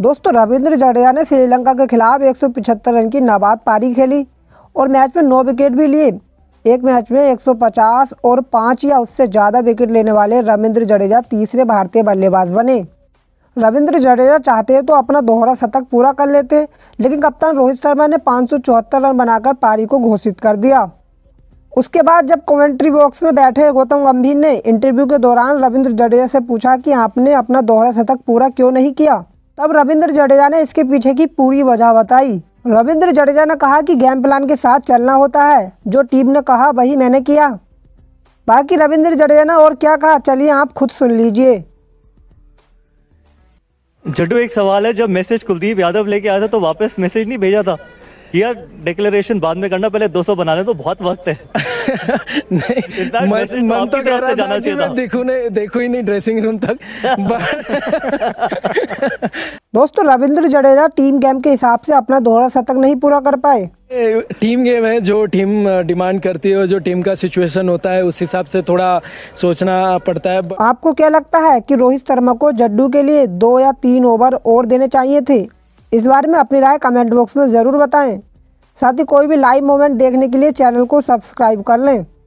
दोस्तों रविंद्र जडेजा ने श्रीलंका के खिलाफ 175 रन की नाबाद पारी खेली और मैच में 9 विकेट भी लिए। एक मैच में 150 और 5 या उससे ज़्यादा विकेट लेने वाले रविंद्र जडेजा तीसरे भारतीय बल्लेबाज बने। रविंद्र जडेजा चाहते तो अपना दोहरा शतक पूरा कर लेते, लेकिन कप्तान रोहित शर्मा ने 574 रन बनाकर पारी को घोषित कर दिया। उसके बाद जब कमेंट्री बॉक्स में बैठे गौतम गंभीर ने इंटरव्यू के दौरान रविंद्र जडेजा से पूछा कि आपने अपना दोहरा शतक पूरा क्यों नहीं किया, तब रविंद्र जडेजा ने इसके पीछे की पूरी वजह बताई। रविंद्र जडेजा ने कहा कि गेम प्लान के साथ चलना होता है, जो टीम ने कहा वही मैंने किया। बाकी रविंद्र जडेजा ने और क्या कहा, चलिए आप खुद सुन लीजिए। जड्डू, एक सवाल है, जब मैसेज कुलदीप यादव लेके आया था तो वापस मैसेज नहीं भेजा था यार, डिक्लेरेशन बाद में करना, पहले 200 बना ले तो बहुत वक्त है। नहीं, मन तो कह रहा था कि मैं देखूं ही नहीं ड्रेसिंग रूम तक। दोस्तों रविंद्र जडेजा टीम गेम के हिसाब से अपना दोहरा शतक नहीं पूरा कर पाए। टीम गेम है, जो टीम डिमांड करती है और जो टीम का सिचुएशन होता है उस हिसाब से थोड़ा सोचना पड़ता है। आपको क्या लगता है कि रोहित शर्मा को जड्डू के लिए 2 या 3 ओवर और देने चाहिए थे? इस बारे में अपनी राय कमेंट बॉक्स में ज़रूर बताएं। साथ ही कोई भी लाइव मोमेंट देखने के लिए चैनल को सब्सक्राइब कर लें।